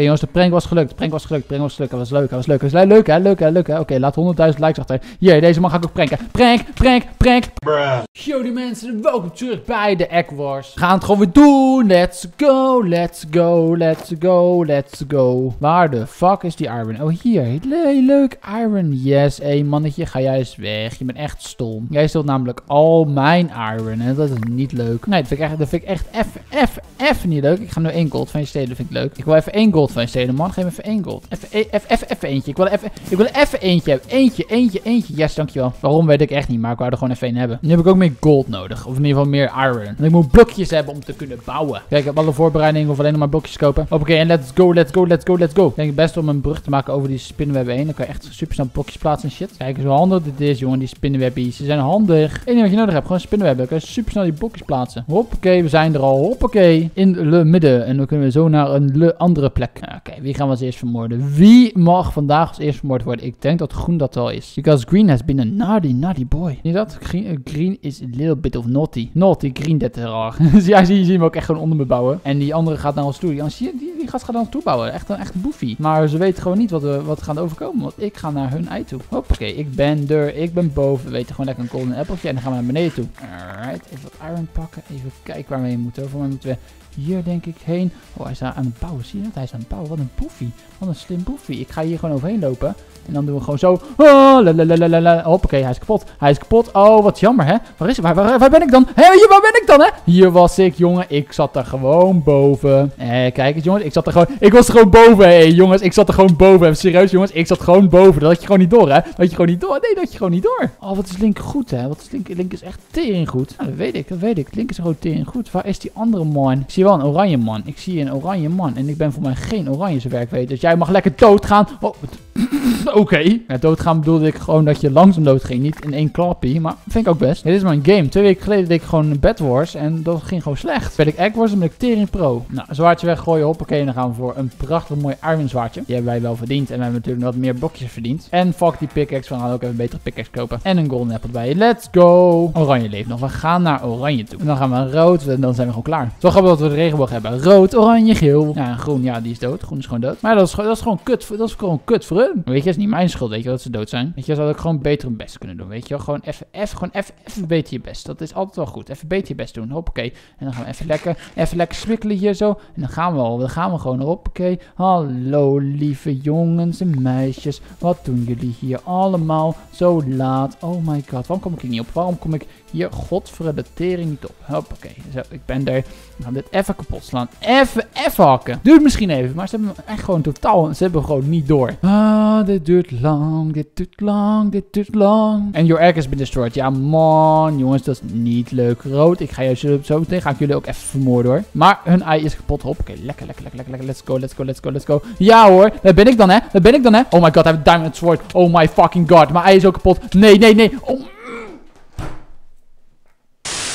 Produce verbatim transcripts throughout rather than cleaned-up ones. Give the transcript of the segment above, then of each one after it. Oké jongens, de prank was gelukt, de prank was gelukt, de prank was gelukt, dat was leuk, dat was leuk, dat was leuk, hè, leuk, hè, leuk, hè. Oké, laat honderdduizend likes achter. Jee, deze man ga ik ook pranken. Prank, prank, prank. Bruh. Yo die mensen, welkom terug bij de Egg Wars. We gaan het gewoon weer doen, let's go, let's go, let's go, let's go. Waar de fuck is die iron? Oh hier, heel leuk, iron, yes. Hé mannetje, ga jij eens weg, je bent echt stom. Jij steelt namelijk al mijn iron en dat is niet leuk. Nee, dat vind ik echt, dat vind ik echt eff, eff, eff niet leuk. Ik ga nu één gold van je stelen, dat vind ik leuk. Ik wil even één gold van je stelen, man. Geef me even één gold. Even, even, even, even eentje. Ik wil even, ik wil even eentje hebben. Eentje, eentje, eentje. Yes, dankjewel. Waarom weet ik echt niet, maar ik wou er gewoon even één hebben. Nu heb ik ook meer gold nodig. Of in ieder geval meer iron. En ik moet blokjes hebben om te kunnen bouwen. Kijk, ik heb alle voorbereidingen of alleen nog maar blokjes kopen. Oké, okay, en let's go, let's go, let's go, let's go. Ik denk het beste om een brug te maken over die spinnenwebben heen. Dan kan je echt super snel blokjes plaatsen en shit. Kijk eens hoe handig dit is, jongen. Die spinnenwebbies. Ze zijn handig. Ik weet niet wat je nodig hebt. Gewoon spinnenwebben. Dan kan je super snel die blokjes plaatsen. Hoppakee, we zijn er al. Hoppakee. In le midden. En dan kunnen we zo naar een le andere plek. Oké, okay, wie gaan we als eerst vermoorden? Wie mag vandaag als eerst vermoord worden? Ik denk dat groen dat wel is. Because green has been a naughty, naughty boy. Niet dat? Green, green is a little bit of naughty. Naughty, green, dat is raar. Ja, zie je hem ook echt gewoon onder me bouwen. En die andere gaat naar ons toe. Die, die, die, die gast gaat naar ons toe bouwen. Echt een, echt een boefie. Maar ze weten gewoon niet wat we wat gaan overkomen. Want ik ga naar hun ei toe. Hoppakee, ik ben er. Ik ben boven. We weten gewoon lekker een golden appeltje. En dan gaan we naar beneden toe. Alright, even wat iron pakken. Even kijken waar we heen moeten. Voor mij moeten we hier denk ik heen. Oh, hij is aan het bouwen. Zie je dat? Hij is aan het bouwen. Wat een boefie. Wat een slim boefie. Ik ga hier gewoon overheen lopen. En dan doen we gewoon zo. Oh, lalalala. Hoppakee, hij is kapot. Hij is kapot. Oh, wat jammer, hè? Waar is hij? Waar, waar, waar ben ik dan? Hé, hey, waar ben ik dan, hè? Hier was ik, jongen. Ik zat er gewoon boven. Eh, kijk eens, jongens. Ik zat er gewoon... Ik was er gewoon boven, hé, hey, jongens. Ik zat er gewoon boven. Serieus, jongens. Ik zat gewoon boven. Dat had je gewoon niet door, hè? Dat had je gewoon niet door. Nee, dat had je gewoon niet door. Oh, wat is Link goed, hè? Wat is Link? Link is echt tering goed. Nou, dat weet ik. Dat weet ik. Link is gewoon tering goed. Waar is die andere man? Ik zie wel een oranje man. Ik zie een oranje man. En ik ben voor mij geen oranje zijn werk weet. Dus jij mag lekker doodgaan. Oh, oké. Okay. Ja, doodgaan bedoelde ik gewoon dat je langzaam dood ging. Niet in één klapje, maar vind ik ook best. Ja, dit is mijn game. Twee weken geleden deed ik gewoon Bed Wars en dat ging gewoon slecht. Ben ik Egg Wars en ben ik tering pro. Nou, zwaardje weggooien, hoppakee. En dan gaan we voor een prachtig mooi iron zwaardje. Die hebben wij wel verdiend en we hebben natuurlijk wat meer blokjes verdiend. En fuck die pickaxe, we gaan ook even een betere pickaxe kopen. En een golden apple bij. Let's go. Oranje leeft nog. We gaan naar oranje toe. En dan gaan we naar rood en dan zijn we gewoon klaar. Zo grappig dat we de regenboog hebben. Rood, oranje, geel. Ja, en groen, ja, die is dood. Groen is gewoon dood. Maar dat is, dat is gewoon kut. Dat is gewoon kut voor hun. Weet je, dat is niet mijn schuld, weet je, dat ze dood zijn. Weet je, dat had ik gewoon beter hun best kunnen doen, weet je. Gewoon even, even, gewoon even, even beter je best. Dat is altijd wel goed. Even beter je best doen. Hoppakee. En dan gaan we even lekker, even lekker swikkelen hier zo. En dan gaan we al, dan gaan we gewoon. Hoppakee. Hallo, lieve jongens en meisjes. Wat doen jullie hier allemaal zo laat? Oh my god, waarom kom ik hier niet op? Waarom kom ik hier, godverdomme, tering niet op? Hoppakee. Zo, ik ben er. We gaan dit even kapot slaan. Even, even hakken. Duurt misschien even, maar ze hebben hem echt gewoon totaal, ze hebben hem gewoon niet door. Ah, dit duurt lang, dit duurt lang, dit duurt lang. En your egg has been destroyed. Ja, man, jongens, dat is niet leuk. Rood, ik ga jullie zo meteen, ga ik jullie ook even vermoorden, hoor. Maar hun ei is kapot. Hoppakee, lekker, lekker, lekker, lekker, let's go, let's go, let's go, let's go. Ja, hoor, daar ben ik dan, hè, daar ben ik dan, hè. Oh my god, hij heeft diamond sword. Oh my fucking god, mijn ei is ook kapot. Nee, nee, nee, oh.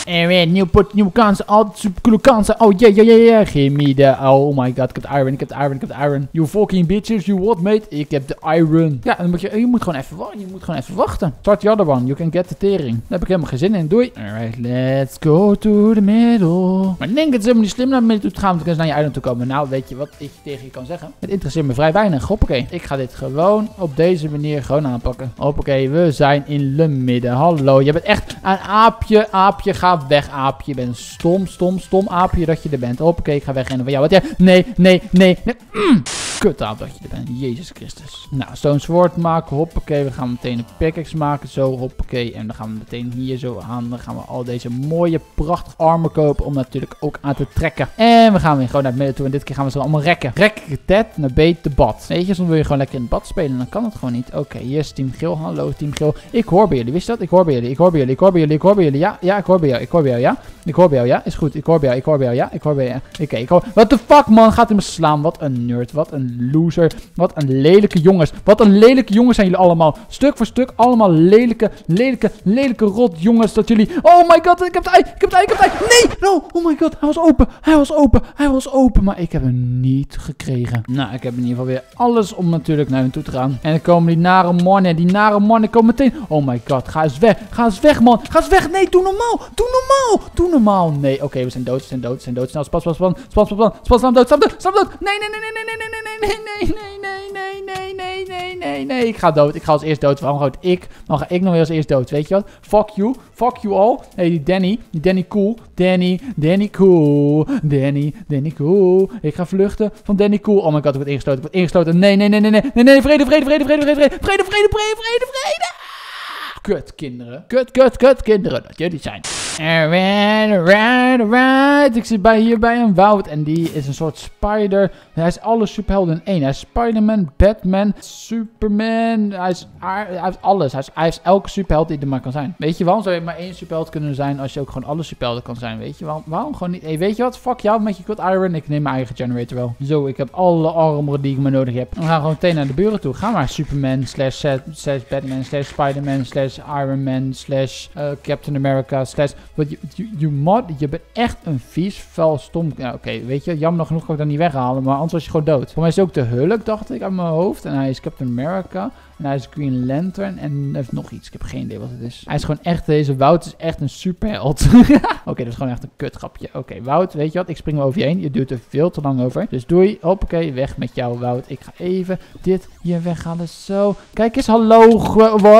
En weer nieuw pot, nieuwe kansen, altijd super coole kansen. Oh yeah, yeah, yeah, yeah. Give me the, oh my god, ik heb de iron, ik heb de iron, ik heb de iron. You fucking bitches, you what mate? Ik heb de iron. Ja, dan moet je, je moet gewoon even wachten, je moet gewoon even wachten. Start the other one, you can get the tering. Daar heb ik helemaal geen zin in, doei. Alright, let's go to the middle. Maar ik denk het is helemaal niet slim naar de middel toe te gaan, want dan kunnen ze naar je iron toe komen. Nou, weet je wat ik tegen je kan zeggen? Het interesseert me vrij weinig, hoppakee. Ik ga dit gewoon op deze manier gewoon aanpakken. Hoppakee, we zijn in de midden, hallo. Je bent echt een aapje, aapje, ga weg, aapje. Je bent een stom, stom, stom aapje dat je er bent. Hoppakee, ik ga weg. En van jou, wat jij? Nee, nee, nee, nee. Mm. Kut aap dat je er bent. Jezus Christus. Nou, stone sword maken. Hoppakee, we gaan meteen een pickaxe maken. Zo, hoppakee. En dan gaan we meteen hier zo aan. Dan gaan we al deze mooie, prachtige armen kopen om natuurlijk ook aan te trekken. En we gaan weer gewoon naar het midden toe. En dit keer gaan we ze allemaal rekken. Rek ik het naar beet de bad. Weet je, soms wil je gewoon lekker in het bad spelen. Dan kan het gewoon niet. Oké, okay, hier is team geel. Hallo, team geel. Ik hoor bij jullie. Wist je dat? Ik hoor bij jullie. Ik hoor bij jullie. Ik hoor bij jullie. Ik hoor bij jullie. Ja, ja, ik hoor bij jullie. Ik hoor bij jou, ja? Ik hoor bij jou, ja? Is goed. Ik hoor bij jou, ik hoor bij jou, ja? Ik hoor bij jou. Oké, okay, ik hoor... What the fuck, man? Gaat hij me slaan? Wat een nerd. Wat een loser. Wat een lelijke jongens. Wat een lelijke jongens zijn jullie allemaal. Stuk voor stuk allemaal lelijke, lelijke, lelijke rot jongens. Dat jullie... Oh my god, ik heb het ei. Ik heb het ei. Ik heb het ei. Nee! No! Oh my god, hij was open. Hij was open. Hij was open. Maar ik heb hem niet gekregen. Nou, ik heb in ieder geval weer alles om natuurlijk naar hem toe te gaan. En dan komen die nare mannen. Die nare mannen komen meteen... Oh my god, ga eens weg. Ga eens weg, man. Ga eens weg. Nee, doe normaal. Doe normaal! Doe normaal! Nee, oké, okay, we zijn dood, we zijn dood, we zijn dood. Snel, spas, spas, span, span, span, span, span, span, dood, span, dood, span, dood. Nee, nee, nee, nee, nee, nee, nee, nee, nee. nee, nee, nee, nee, nee, nee, nee, nee, nee, nee. Ik ga dood. Ik ga als eerst dood. Waarom groot ik? Dan ga ik nog weer als eerst dood. Weet je wat? Fuck you. Fuck you all. Nee, die Danny. Die Danny Cool. Danny. Danny Cool. Danny. Danny Cool. Ik ga vluchten van Danny Cool. Oh my god, ik word ingesloten. Ik word ingesloten. Nee, nee, nee, nee, nee. Nee, nee, vrede, vrede, vrede, vrede, vrede, vrede, vrede, vrede, vrede, vrede, vrede. Kut, kinderen. Kut, kut, kut, kinderen. Dat jullie zijn. Alright, alright, alright. Ik zit bij, hier bij een woud. En die is een soort spider. Hij is alle superhelden in één. Hij is Spider-Man, Batman, Superman. Hij is, hij heeft alles. Hij is, hij is elke superheld die er maar kan zijn. Weet je waarom zou je maar één superheld kunnen zijn als je ook gewoon alle superhelden kan zijn? Weet je waarom? Waarom gewoon niet? Hey, weet je wat? Fuck jou met je kut iron. Ik neem mijn eigen generator wel. Zo, ik heb alle armoren die ik maar nodig heb. We gaan gewoon meteen naar de buren toe. Ga maar Superman, slash, slash Batman, slash Spider-Man, slash Iron Man, slash uh, Captain America, slash... Want je, je, je, mod, je bent echt een vies, vuil, stom... Ja, oké, okay, weet je, jammer genoeg kan ik dat niet weghalen, maar anders was je gewoon dood. Voor mij is hij ook de Hulk, dacht ik, uit mijn hoofd. En hij is Captain America. En hij is Green Lantern. En heeft nog iets. Ik heb geen idee wat het is. Hij is gewoon echt... Deze Wout is echt een superheld. Oké, okay, dat is gewoon echt een kutgrapje. Oké, okay, Wout, weet je wat? Ik spring wel over je heen. Je duurt er veel te lang over. Dus doei. Hoppakee, weg met jou, Wout. Ik ga even dit hier weghalen. Zo. Kijk eens. Hallo.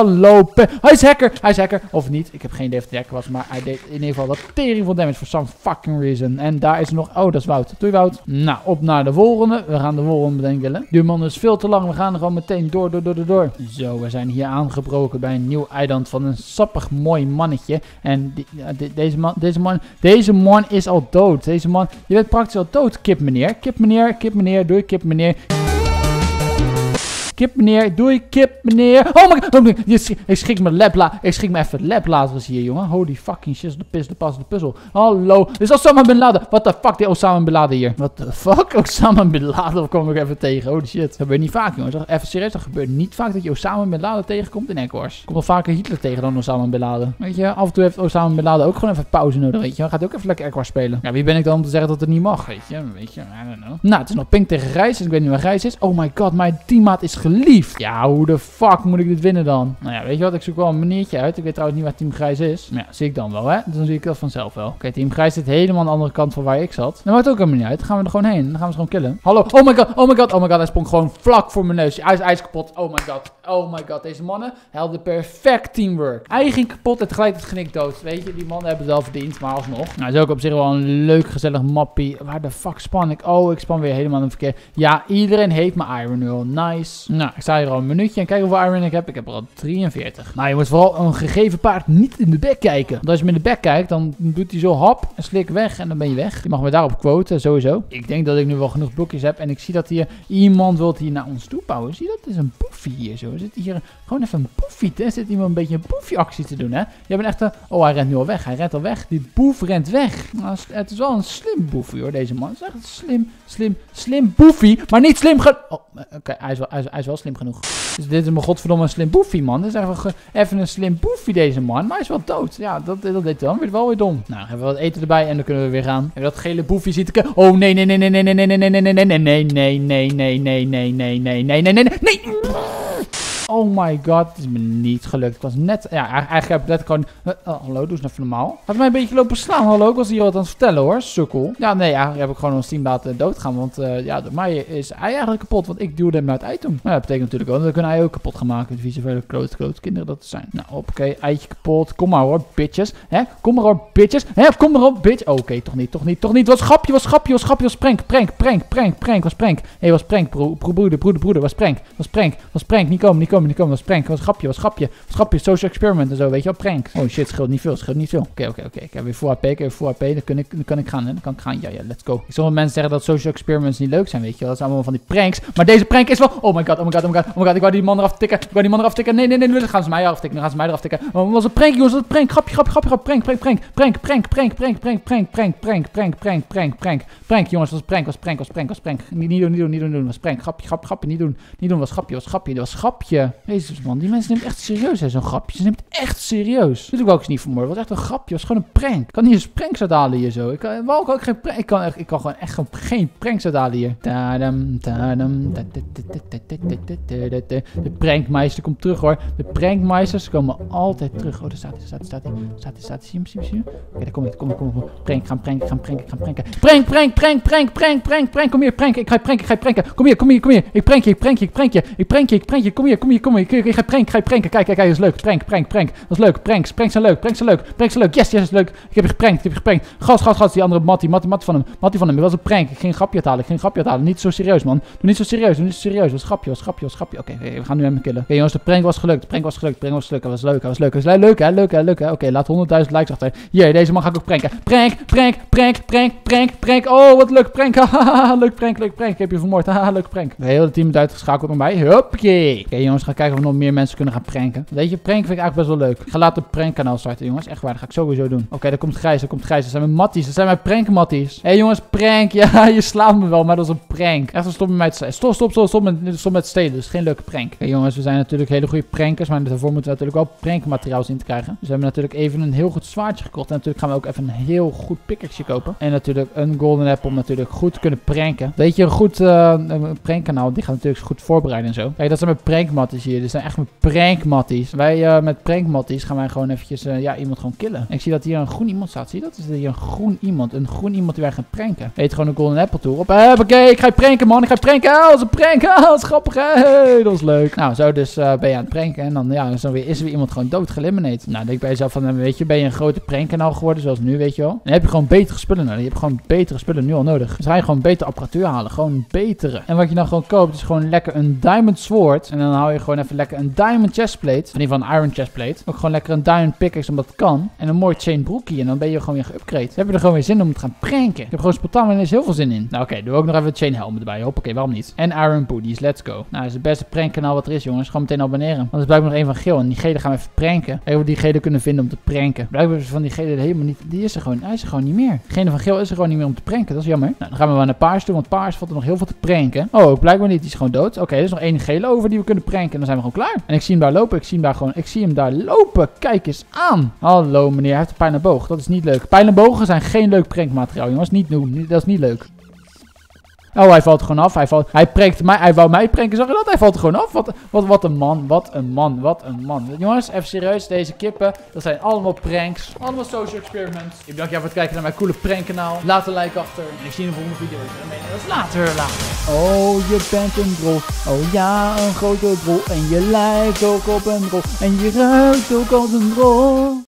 Lopen. Hij is hacker. Hij is hacker. Of niet. Ik heb geen idee of hij hacker was. Maar hij deed in ieder geval wat tering veel damage. For some fucking reason. En daar is er nog... Oh, dat is Wout. Doei, Wout. Nou, op naar de volgende. We gaan de volgende bedenken. Die man is veel te lang. We gaan er gewoon meteen door, door, door, door, door. Zo, we zijn hier aangebroken bij een nieuw eiland van een sappig mooi mannetje. En die, de, deze, man, deze, man, deze man is al dood. Deze man, je bent praktisch al dood, kip meneer. Kip meneer, kip meneer, doei kip meneer. Kip meneer, doei kip meneer. Oh my god, oh my god. Je schrik, ik schrik me lepla. Ik schrik me even het leplazer hier, jongen. Holy fucking shit, de pis, de pas, de puzzel. Hallo, is Osama Bin Laden. What the fuck, die Osama Bin Laden hier. What the fuck, Osama Bin Laden kom ik even tegen. Holy shit, dat gebeurt niet vaak, jongens. Even serieus, dat gebeurt niet vaak dat je Osama Bin Laden tegenkomt in Egg Wars. Komt wel vaker Hitler tegen dan Osama Bin Laden. Weet je, af en toe heeft Osama Bin Laden ook gewoon even pauze nodig, weet je. Hij gaat ook even lekker Egg Wars spelen. Ja, wie ben ik dan om te zeggen dat het niet mag, weet je. Weet je, I don't know. Nou, het is nog pink tegen Grijs. Ik weet niet waar Grijs is. Oh my god, mijn teammaat is geliefd. Ja, hoe de fuck moet ik dit winnen dan? Nou ja, weet je wat? Ik zoek wel een maniertje uit. Ik weet trouwens niet waar Team Grijs is. Maar ja, zie ik dan wel, hè? Dus dan zie ik dat vanzelf wel. Oké, okay, Team Grijs zit helemaal aan de andere kant van waar ik zat. Dat maakt ook helemaal niet uit. Dan gaan we er gewoon heen. Dan gaan we ze gewoon killen. Hallo. Oh my god. Oh my god. Oh my god. Hij sprong gewoon vlak voor mijn neus. Hij is ijs kapot. Oh my god. Oh my god. Deze mannen hadden perfect teamwork. Hij ging kapot en gelijk het genik dood. Weet je, die mannen hebben het wel verdiend, maar alsnog. Nou, is ook op zich wel een leuk, gezellig mappie. Waar de fuck span ik? Oh, ik span weer helemaal in verkeer. Ja, iedereen heeft mijn Iron Earl. Nice. Nou, ik sta hier al een minuutje en kijk hoeveel iron ik heb. Ik heb er al drieënveertig. Nou, je moet vooral een gegeven paard niet in de bek kijken. Want als je hem in de bek kijkt, dan doet hij zo hap en slik weg en dan ben je weg. Je mag me daarop quoten, sowieso. Ik denk dat ik nu wel genoeg boekjes heb en ik zie dat hier iemand wil hier naar ons toe bouwen. Zie je dat? Is een boefie hier zo. Zit hier gewoon even een boefie. Er zit iemand een beetje een boefie actie te doen, hè? Je bent echt een... Oh, hij rent nu al weg. Hij rent al weg. Die boef rent weg. Nou, het is wel een slim boefie, hoor, deze man. Het is echt een slim, slim, slim boefie, maar niet slim ge... Oh, oké, okay, hij is wel... Hij is, hij is wel slim genoeg. Dus dit is mijn godverdomme een slim boefie, man. Dit is even, even een slim boefie, deze man. Maar hij is wel dood. Ja, dat, dat deed dan weer wel weer dom. Nou, hebben we wat eten erbij en dan kunnen we weer gaan. Hebben we dat gele boefie ziet ik. Oh, nee, nee, nee, nee, nee, nee, nee, nee, nee, nee, nee, nee, nee, nee, nee, nee, nee, nee, nee, nee, nee, nee, nee. Oh my god, het is me niet gelukt. Ik was net, ja, eigenlijk heb ik net gewoon... Oh, hallo, doe eens even normaal. Had mij een beetje lopen slaan, hallo. Ik was hier wat aan het vertellen, hoor, sukkel. Ja, nee, ja, heb ik gewoon ons team laten doodgaan. Want, uh, ja, door mij is hij eigenlijk kapot. Want ik duwde hem uit item. Maar dat betekent natuurlijk ook dat we hij ook kapot gaan maken. Vieze vele klote, klote kinderen dat zijn. Nou, oké, eitje kapot. Kom maar, hoor, bitches. Hè? Kom maar, hoor, bitches. Hè? Kom maar, hoor, bitch. Oké, okay, toch niet, toch niet, toch niet. Was grapje, was grapje, was grapje, was prank, prank, prank, prank, prank, was prank. Hé, hey, was prank, bro, bro, broeder, broeder, broeder, was prank, was prank, was prank, niet komen, niet komen. Kom, kom, was prank, was grapje, was grapje, was grapje, social experiment en zo, weet je wel, prank. Oh shit, scheelt niet veel, scheelt niet veel. Oké, okay, oké, okay, oké, okay. Ik heb weer full H P, ik heb weer full H P, dan, kun ik, dan kan ik gaan, hè, dan kan ik gaan, ja, ja, let's go. Sommige mensen zeggen dat social experiments niet leuk zijn, weet je wel, dat zijn allemaal van die pranks, maar deze prank is wel, oh my god, oh my god, oh my god, oh my god, ik wou die man eraf tikken, ik wou die man eraf tikken, nee, nee, nee, nee, dan gaan ze mij eraf tikken, dan gaan ze mij eraf tikken. Oh, was een prank, jongens, dat was een prank, grapje, grapje, grapje, grapje, prank, prank, prank, prank, prank, prank, prank, prank, prank, prank, prank, prank, prank, prank, prank, prank, jongens, was prank, was prank, was prank, was prank, niet doen, niet doen, niet doen, was prank, grapje, grapje, grapje, niet doen, niet doen, was grapje, was grapje, was grapje. lachen. Jezus man, die mensen nemen echt serieus hè, zo'n grapje. Ze neemt echt serieus. Dit doe ik ook eens niet vanmorgen. Wat echt een grapje. Het was gewoon een prank. Ik kan niet eens pranks uithalen hier zo. Ik kan, wel, ik kan ook geen prank. Ik kan, echt, ik kan gewoon echt gewoon geen pranks uithalen hier. Tadam, tadam. De prankmeester komt terug hoor. De prankmeisters komen altijd terug. Oh, daar staat hij, daar staat hij, daar staat hij, staat hij. Zie je hem, zie je hem? Oké, daar kom ik, kom ik, kom ik. Prank, gaan pranken, gaan pranken, gaan pranken. Prank, prank, prank, prank, prank, prank, prank. Kom hier, prank. Ik ga je pranken, ik ga je pranken. Kom hier, kom hier, kom hier. Ik prank je, ik prank je, ik prank je. Ik prank je, ik prank je. Kom hier, kom hier, kom hier. Ik ga pranken, ga je pranken. Kijk, kijk, kijk, dat is leuk. Prank, prank, prank. Dat is leuk. Pranks, pranks zijn leuk, pranks zijn leuk. Pranks zijn leuk. Yes, yes, is leuk. Ik heb je geprankt, ik heb je geprankt. Gas, gas, gas. Die andere Mattie, Mattie, Mattie van hem. Mattie van hem. Het was een prank. Ik ging een grapje uithalen, ik ging een grapje uithalen. Niet zo serieus, man. Doe niet zo serieus, doe niet zo serieus. Was grapje, was grapje, was grapje. Oké, okay, we gaan nu hem killen. Oké, okay, jongens, de prank was gelukt. De prank was gelukt, de prank was gelukt. Dat was leuk, dat was leuk. Dat was leuk, hè, leuk, hè, leuk, hè. Oké, okay, laat honderdduizend likes achter. Hier, deze man ga ik ook pranken. Prank, prank, prank, prank, prank, prank. Oh, wat leuk prank. Leuk prank, leuk prank. Ik heb je vermoord. Haha, leuk prank. Het hele team is uitgeschakeld door mij. Hoppakee. Oké, okay, jongens, gaan kijken of we nog meer mensen kunnen gaan pranken. Weet je, prank vind ik eigenlijk best wel leuk. Ik ga later een prankkanaal starten, jongens. Echt waar, dat ga ik sowieso doen. Oké, okay, daar komt Gijs, daar komt Gijs. Dat zijn mijn matties, dat zijn mijn prankmatties. Hé hey, jongens, prank. Ja, je slaapt me wel, maar dat is een prank. Echt, stop met mij te stelen. Stop, stop, stop, stop met, stop met stelen. Dat is geen leuke prank. Oké, okay, jongens, we zijn natuurlijk hele goede prankers, maar daarvoor moeten we natuurlijk wel prankmateriaals in te krijgen. Dus we hebben natuurlijk even een heel goed zwaardje gekocht. En natuurlijk gaan we ook even een heel goed pickaxe kopen. En natuurlijk een golden apple om natuurlijk goed te kunnen pranken. Weet je, een goed uh, een prankkanaal, die gaat natuurlijk goed voorbereiden en zo. Kijk, dat zijn mijn prankmatties hier. Dit zijn echt mijn prankmatties. Wij uh, met prankmatties gaan wij gewoon eventjes uh, ja, iemand gewoon killen. En ik zie dat hier een groen iemand staat. Zie je dat? Is hier een groen iemand. Een groen iemand die wij gaan pranken. Heet gewoon een golden apple toe. Op, eh, oké, okay, ik ga je pranken man. Ik ga je pranken. Oh, dat is een prank. Oh, dat is grappig. Hey, dat is leuk. Nou, zo dus uh, ben je aan het pranken. En dan, ja, dan weer, is er weer iemand gewoon dood geëlimineerd. Nou, denk bij jezelf van, weet je, ben je een grote prankkanaal geworden zoals nu, weet je wel. Dan heb je gewoon betere spullen nodig. Je hebt gewoon betere spullen nu al nodig. Dus ga je gewoon betere apparatuur halen. Gewoon betere. En wat je dan gewoon koopt is gewoon lekker een diamond sword. En dan hou je gewoon even lekker een diamond chestplate. In ieder geval een iron chestplate. Ook gewoon lekker een diamond pickaxe, omdat het kan. En een mooi chain broekie. En dan ben je gewoon weer geupgrade. Dan heb je er gewoon weer zin om te gaan pranken. Ik heb gewoon spontaan ineens heel veel zin in. Nou oké, okay, doe ook nog even een chain helm erbij. Hoppakee, waarom niet? En iron booties, let's go. Nou, dat is het beste prankkanaal wat er is, jongens. Gewoon meteen abonneren. Want er blijkt nog één van geel. En die gele gaan we even pranken. Even die gele kunnen vinden om te pranken. Blijkbaar van die gele helemaal niet. Die is er gewoon. Hij is er gewoon niet meer. Degene van geel is er gewoon niet meer om te pranken. Dat is jammer. Nou, dan gaan we wel naar paars toe. Want paars valt er nog heel veel te pranken. Oh, blijkbaar niet. Die is gewoon dood. Oké, okay, er is nog één gele over die we kunnen pranken. En dan zijn we gewoon klaar. En ik zie hem daar lopen. Ik zie hem daar gewoon. Ik zie hem daar lopen. Kijk eens aan. Hallo meneer. Hij heeft een pijl en boog. Dat is niet leuk. Pijl en bogen zijn geen leuk prankmateriaal, jongens. Niet doen. Dat is niet leuk. Oh, hij valt gewoon af. Hij, valt... hij prankt mij. Hij wou mij pranken. Zag je dat? Hij valt gewoon af. Wat, wat, wat een man. Wat een man. Wat een man. Jongens, even serieus. Deze kippen. Dat zijn allemaal pranks. Allemaal social experiments. Ik bedank jou voor het kijken naar mijn coole prankkanaal. Laat een like achter. En ik zie je in de volgende video. Dat is later, later. Oh, je bent een drol. Oh ja, een grote drol. En je lijkt ook op een drol. En je ruikt ook als een drol.